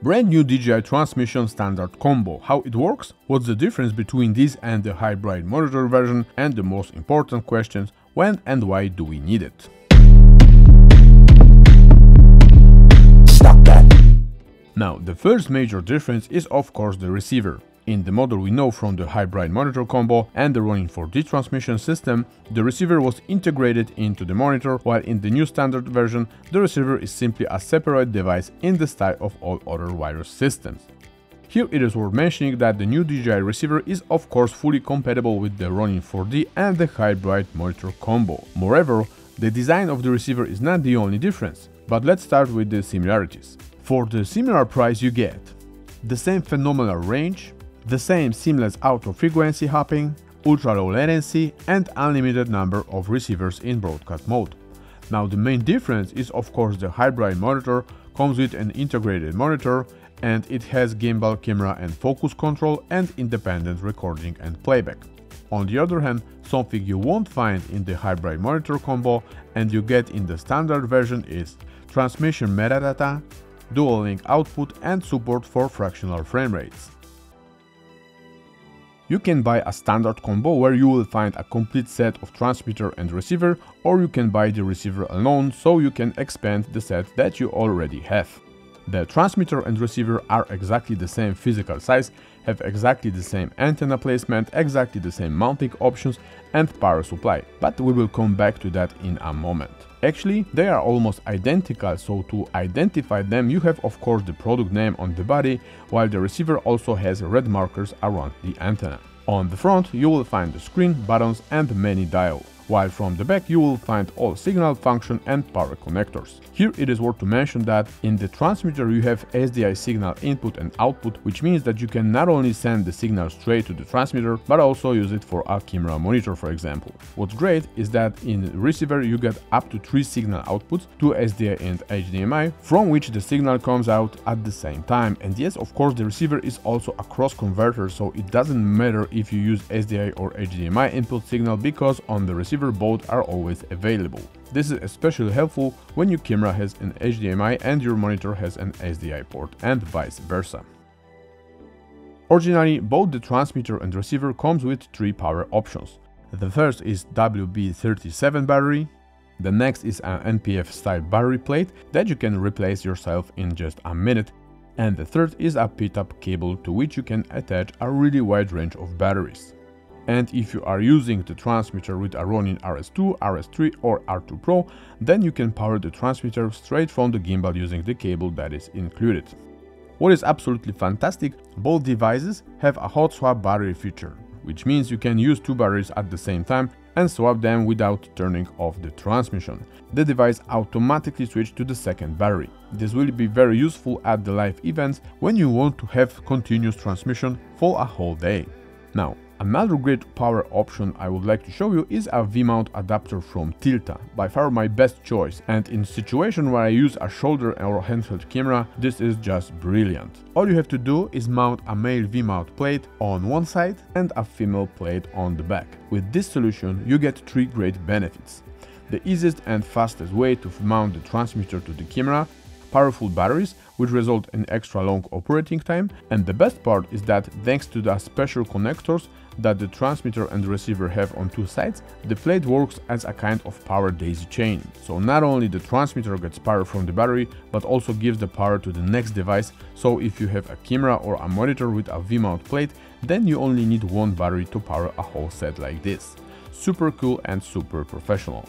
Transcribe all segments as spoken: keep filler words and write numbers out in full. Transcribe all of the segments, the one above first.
Brand new D J I transmission standard combo. How it works? What's the difference between this and the High Bright monitor version? And the most important questions, when and why do we need it? Stop that. Now, the first major difference is of course the receiver. In the model we know from the High Bright monitor combo and the Ronin four D transmission system, the receiver was integrated into the monitor, while in the new standard version, the receiver is simply a separate device in the style of all other wireless systems. Here it is worth mentioning that the new D J I receiver is of course fully compatible with the Ronin four D and the High Bright monitor combo. Moreover, the design of the receiver is not the only difference, but let's start with the similarities. For the similar price you get the same phenomenal range, the same seamless auto frequency hopping, ultra low latency and unlimited number of receivers in broadcast mode. Now the main difference is of course the High Bright monitor comes with an integrated monitor and it has gimbal, camera and focus control and independent recording and playback. On the other hand, something you won't find in the High Bright monitor combo and you get in the standard version is transmission metadata, dual link output and support for fractional frame rates. You can buy a standard combo where you will find a complete set of transmitter and receiver, or you can buy the receiver alone, so you can expand the set that you already have. The transmitter and receiver are exactly the same physical size, have exactly the same antenna placement, exactly the same mounting options and power supply, but we will come back to that in a moment. Actually, they are almost identical, so to identify them you have of course the product name on the body, while the receiver also has red markers around the antenna. On the front you will find the screen, buttons and many dials, while from the back you will find all signal function and power connectors. Here it is worth to mention that in the transmitter you have S D I signal input and output, which means that you can not only send the signal straight to the transmitter, but also use it for a camera monitor for example. What's great is that in receiver you get up to three signal outputs, two S D I and H D M I, from which the signal comes out at the same time. And yes, of course the receiver is also a cross converter, so it doesn't matter if you use S D I or H D M I input signal, because on the receiver both are always available. This is especially helpful when your camera has an H D M I and your monitor has an S D I port, and vice versa. Originally, both the transmitter and receiver comes with three power options. The first is W B thirty-seven battery, the next is an N P F style battery plate that you can replace yourself in just a minute, and the third is a P-tap cable to which you can attach a really wide range of batteries. And if you are using the transmitter with a Ronin R S two, R S three or R two Pro, then you can power the transmitter straight from the gimbal using the cable that is included. What is absolutely fantastic, both devices have a hot swap battery feature, which means you can use two batteries at the same time and swap them without turning off the transmission. The device automatically switches to the second battery. This will be very useful at the live events when you want to have continuous transmission for a whole day. Now, another great power option I would like to show you is a V-mount adapter from Tilta, by far my best choice, and in situation where I use a shoulder or handheld camera, this is just brilliant. All you have to do is mount a male V-mount plate on one side and a female plate on the back. With this solution you get three great benefits. The easiest and fastest way to mount the transmitter to the camera, powerful batteries, which result in extra long operating time, and the best part is that thanks to the special connectors that the transmitter and receiver have on two sides, the plate works as a kind of power daisy chain. So not only the transmitter gets power from the battery, but also gives the power to the next device, so if you have a camera or a monitor with a V-mount plate, then you only need one battery to power a whole set like this. Super cool and super professional.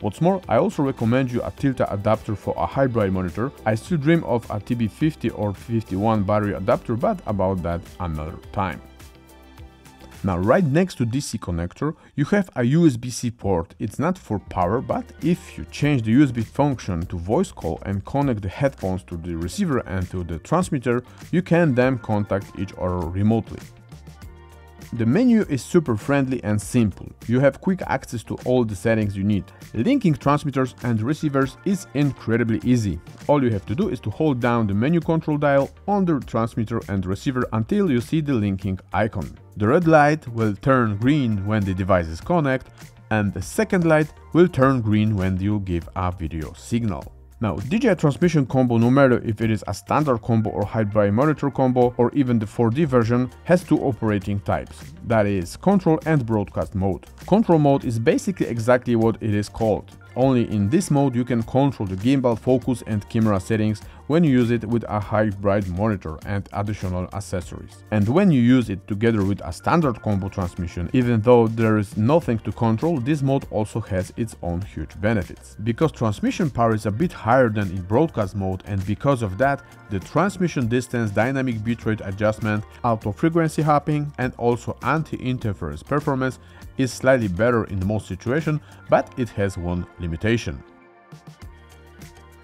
What's more, I also recommend you a Tilta adapter for a High Bright monitor. I still dream of a T B fifty or fifty-one battery adapter, but about that another time. Now, right next to D C connector, you have a U S B C port. It's not for power, but if you change the U S B function to voice call and connect the headphones to the receiver and to the transmitter, you can then contact each other remotely. The menu is super friendly and simple, you have quick access to all the settings you need. Linking transmitters and receivers is incredibly easy. All you have to do is to hold down the menu control dial on the transmitter and receiver until you see the linking icon. The red light will turn green when the devices connect, and the second light will turn green when you give a video signal. Now, D J I transmission combo, no matter if it is a standard combo or High Bright monitor combo or even the four D version, has two operating types, that is control and broadcast mode. Control mode is basically exactly what it is called. Only in this mode you can control the gimbal, focus and camera settings when you use it with a High Bright monitor and additional accessories. And when you use it together with a standard combo transmission, even though there is nothing to control, this mode also has its own huge benefits. Because transmission power is a bit higher than in broadcast mode, and because of that, the transmission distance, dynamic bitrate adjustment, auto frequency hopping and also anti-interference performance is slightly better in most situations, but it has one limitation.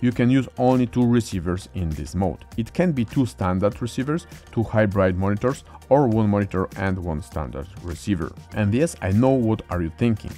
You can use only two receivers in this mode. It can be two standard receivers, two High Bright monitors, or one monitor and one standard receiver. And yes, I know what are you thinking,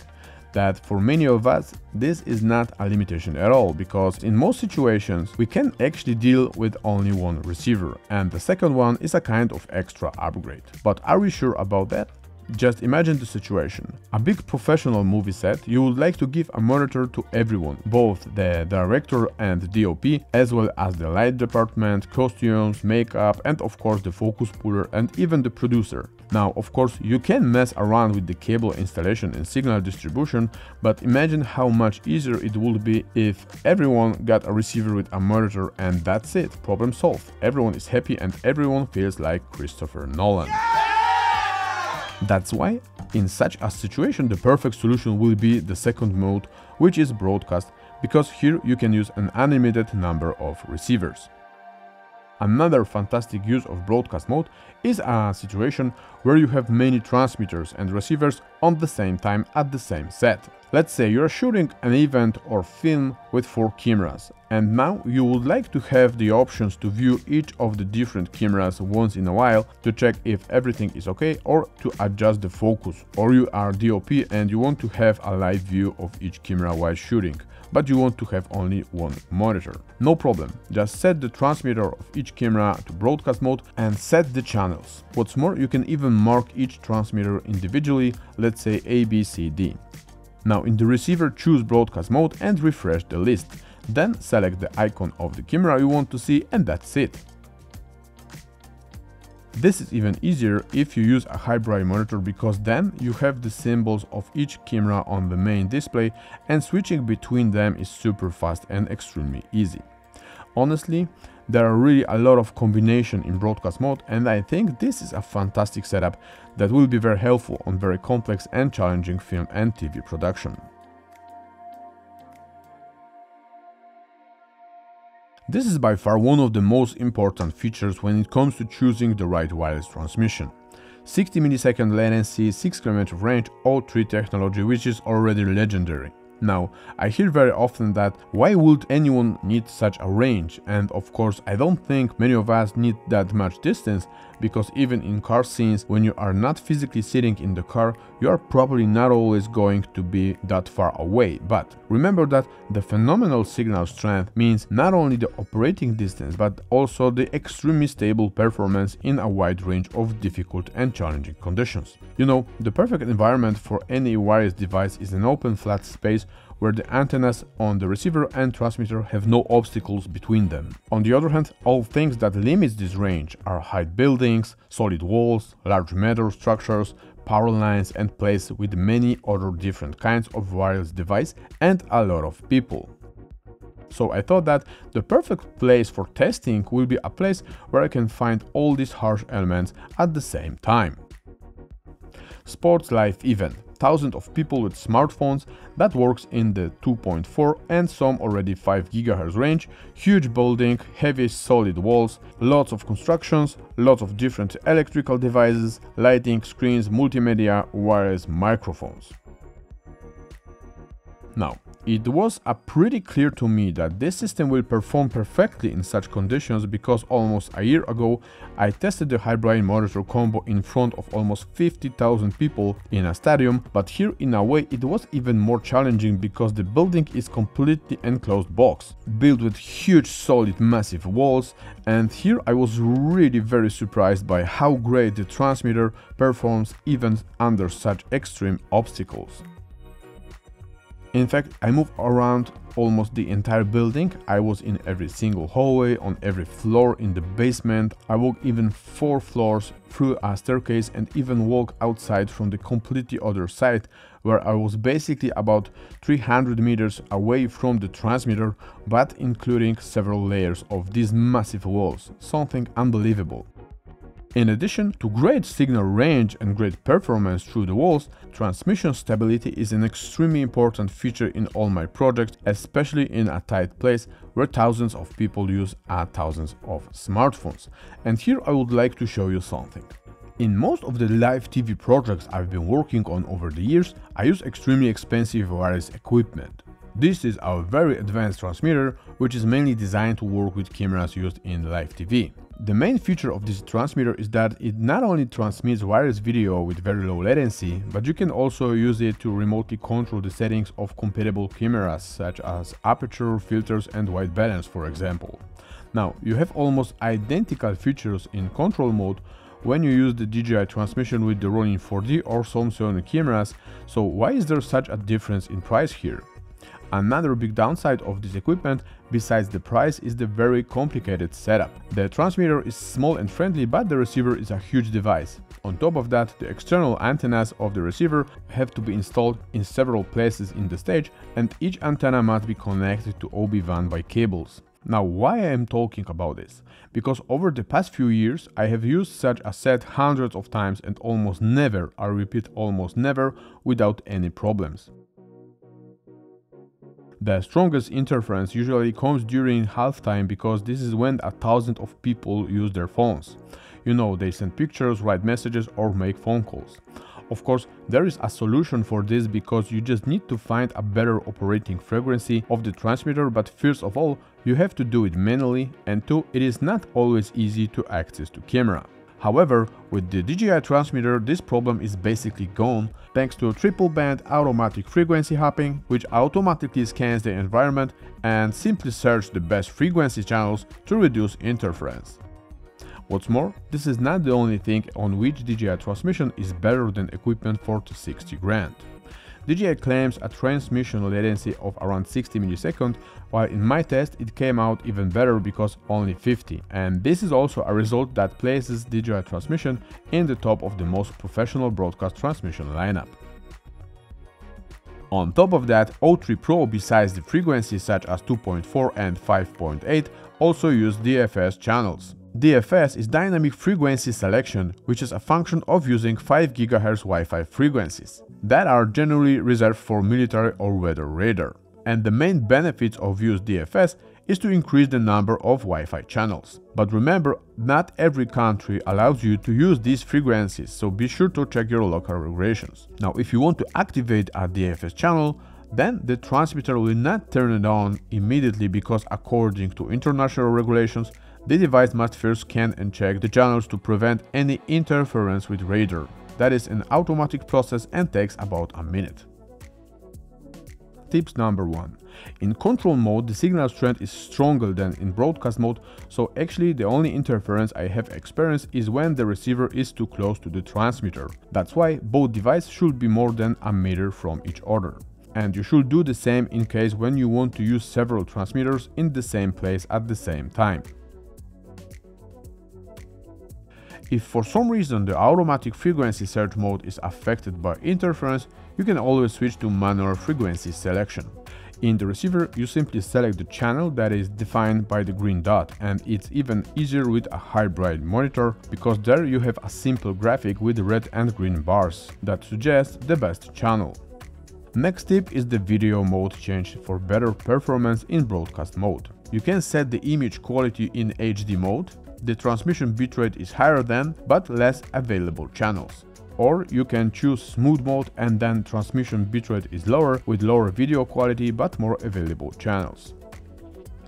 that for many of us this is not a limitation at all, because in most situations we can actually deal with only one receiver, and the second one is a kind of extra upgrade. But are we sure about that? Just imagine the situation. A big professional movie set, you would like to give a monitor to everyone, both the director and the D O P, as well as the light department, costumes, makeup and of course the focus puller and even the producer. Now of course you can mess around with the cable installation and signal distribution, but imagine how much easier it would be if everyone got a receiver with a monitor and that's it, problem solved. Everyone is happy and everyone feels like Christopher Nolan. Yeah! That's why, in such a situation, the perfect solution will be the second mode, which is broadcast, because here you can use an unlimited number of receivers. Another fantastic use of broadcast mode is a situation where you have many transmitters and receivers on the same time at the same set. Let's say you're shooting an event or film with four cameras, and now you would like to have the options to view each of the different cameras once in a while to check if everything is okay or to adjust the focus, or you are D O P and you want to have a live view of each camera while shooting, but you want to have only one monitor. No problem, just set the transmitter of each camera to broadcast mode and set the channels. What's more, you can even mark each transmitter individually, let's say A, B, C, D. Now in the receiver, choose broadcast mode and refresh the list, then select the icon of the camera you want to see and that's it. This is even easier if you use a High Bright monitor, because then you have the symbols of each camera on the main display and switching between them is super fast and extremely easy. Honestly, there are really a lot of combination in broadcast mode, and I think this is a fantastic setup that will be very helpful on very complex and challenging film and T V production. This is by far one of the most important features when it comes to choosing the right wireless transmission. sixty millisecond latency, six kilometers of range, O three technology, which is already legendary. Now, I hear very often that why would anyone need such a range, and of course I don't think many of us need that much distance, because even in car scenes, when you are not physically sitting in the car, you are probably not always going to be that far away. But remember that the phenomenal signal strength means not only the operating distance, but also the extremely stable performance in a wide range of difficult and challenging conditions. You know, the perfect environment for any wireless device is an open flat space where the antennas on the receiver and transmitter have no obstacles between them. On the other hand, all things that limits this range are high buildings, solid walls, large metal structures, power lines and places with many other different kinds of wireless device and a lot of people. So I thought that the perfect place for testing will be a place where I can find all these harsh elements at the same time. Sports live event. Thousands of people with smartphones, that works in the two point four and some already five gigahertz range, huge building, heavy solid walls, lots of constructions, lots of different electrical devices, lighting, screens, multimedia, wireless microphones. Now, it was a pretty clear to me that this system will perform perfectly in such conditions, because almost a year ago I tested the High Bright monitor combo in front of almost fifty thousand people in a stadium, but here in a way it was even more challenging, because the building is completely enclosed box, built with huge solid massive walls, and here I was really very surprised by how great the transmitter performs even under such extreme obstacles. In fact, I moved around almost the entire building. I was in every single hallway, on every floor in the basement. I walked even four floors through a staircase and even walked outside from the completely other side, where I was basically about three hundred meters away from the transmitter, but including several layers of these massive walls, something unbelievable. In addition to great signal range and great performance through the walls, transmission stability is an extremely important feature in all my projects, especially in a tight place where thousands of people use a thousands of smartphones. And here I would like to show you something. In most of the live T V projects I've been working on over the years, I use extremely expensive wireless equipment. This is our very advanced transmitter, which is mainly designed to work with cameras used in live T V. The main feature of this transmitter is that it not only transmits wireless video with very low latency, but you can also use it to remotely control the settings of compatible cameras, such as aperture, filters and white balance, for example. Now, you have almost identical features in control mode when you use the D J I transmission with the Ronin four D or Samsung cameras, so why is there such a difference in price here? Another big downside of this equipment, besides the price, is the very complicated setup. The transmitter is small and friendly, but the receiver is a huge device. On top of that, the external antennas of the receiver have to be installed in several places in the stage, and each antenna must be connected to O B W A N by cables. Now, why I am talking about this? Because over the past few years, I have used such a set hundreds of times and almost never, I repeat almost never, without any problems. The strongest interference usually comes during halftime, because this is when a thousand of people use their phones. You know, they send pictures, write messages or make phone calls. Of course, there is a solution for this, because you just need to find a better operating frequency of the transmitter, but first of all, you have to do it manually, and two, it is not always easy to access the camera. However, with the D J I transmitter, this problem is basically gone, thanks to a triple band automatic frequency hopping, which automatically scans the environment and simply searches the best frequency channels to reduce interference. What's more, this is not the only thing on which D J I transmission is better than equipment for sixty grand. D J I claims a transmission latency of around sixty milliseconds, while in my test it came out even better, because only fifty. And this is also a result that places D J I transmission in the top of the most professional broadcast transmission lineup. On top of that, O three Pro, besides the frequencies such as two point four and five point eight, also use D F S channels. D F S is dynamic frequency selection, which is a function of using five gigahertz Wi-Fi frequencies that are generally reserved for military or weather radar. And the main benefits of use D F S is to increase the number of Wi-Fi channels. But remember, not every country allows you to use these frequencies, so be sure to check your local regulations. Now, if you want to activate a D F S channel, then the transmitter will not turn it on immediately, because according to international regulations, the device must first scan and check the channels to prevent any interference with radar. That is an automatic process and takes about a minute. Tips number one. In control mode, the signal strength is stronger than in broadcast mode, so actually the only interference I have experienced is when the receiver is too close to the transmitter. That's why both devices should be more than a meter from each other. And you should do the same in case when you want to use several transmitters in the same place at the same time. If for some reason the automatic frequency search mode is affected by interference, you can always switch to manual frequency selection. In the receiver, you simply select the channel that is defined by the green dot, and it's even easier with a High Bright monitor, because there you have a simple graphic with red and green bars that suggests the best channel. Next tip is the video mode change for better performance in broadcast mode. You can set the image quality in H D mode. The transmission bitrate is higher than, but less available channels. Or you can choose smooth mode, and then transmission bitrate is lower with lower video quality but more available channels.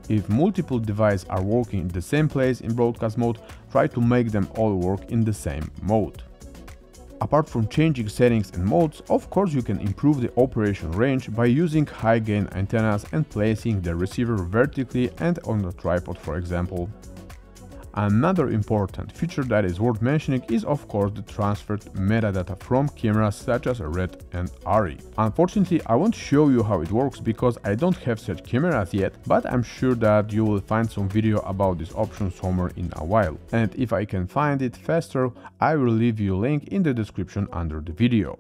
If multiple devices are working in the same place in broadcast mode, try to make them all work in the same mode. Apart from changing settings and modes, of course you can improve the operation range by using high gain antennas and placing the receiver vertically and on a tripod, for example. Another important feature that is worth mentioning is of course the transferred metadata from cameras such as Red and Arri. Unfortunately, I won't show you how it works because I don't have such cameras yet, but I'm sure that you will find some video about this option somewhere in a while. And if I can find it faster, I will leave you a link in the description under the video.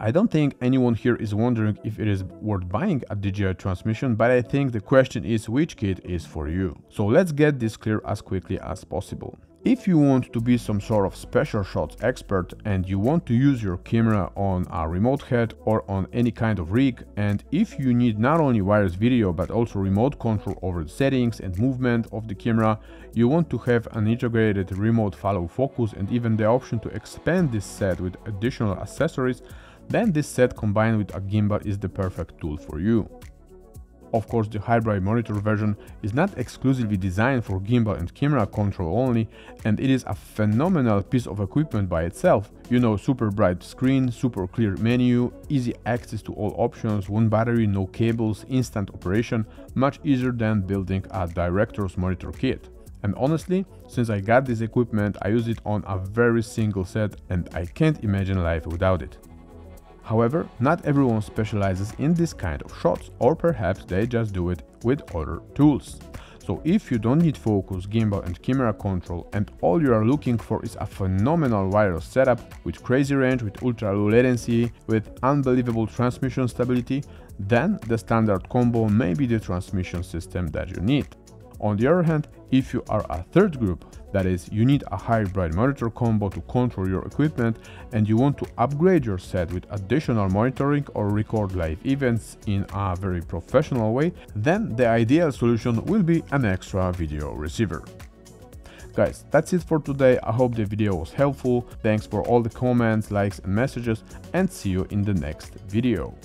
I don't think anyone here is wondering if it is worth buying a D J I transmission, but I think the question is which kit is for you. So let's get this clear as quickly as possible. If you want to be some sort of special shots expert and you want to use your camera on a remote head or on any kind of rig, and if you need not only wireless video but also remote control over the settings and movement of the camera, you want to have an integrated remote follow focus and even the option to expand this set with additional accessories, then this set combined with a gimbal is the perfect tool for you. Of course, the High Bright monitor version is not exclusively designed for gimbal and camera control only, and it is a phenomenal piece of equipment by itself. You know, super bright screen, super clear menu, easy access to all options, one battery, no cables, instant operation, much easier than building a director's monitor kit. And honestly, since I got this equipment, I use it on a very single set and I can't imagine life without it. However, not everyone specializes in this kind of shots, or perhaps they just do it with other tools. So if you don't need focus, gimbal and camera control and all you are looking for is a phenomenal wireless setup with crazy range, with ultra low latency, with unbelievable transmission stability, then the standard combo may be the transmission system that you need. On the other hand, if you are a third group, that is, you need a High Bright monitor combo to control your equipment and you want to upgrade your set with additional monitoring or record live events in a very professional way, then the ideal solution will be an extra video receiver. Guys, that's it for today. I hope the video was helpful. Thanks for all the comments, likes and messages, and see you in the next video.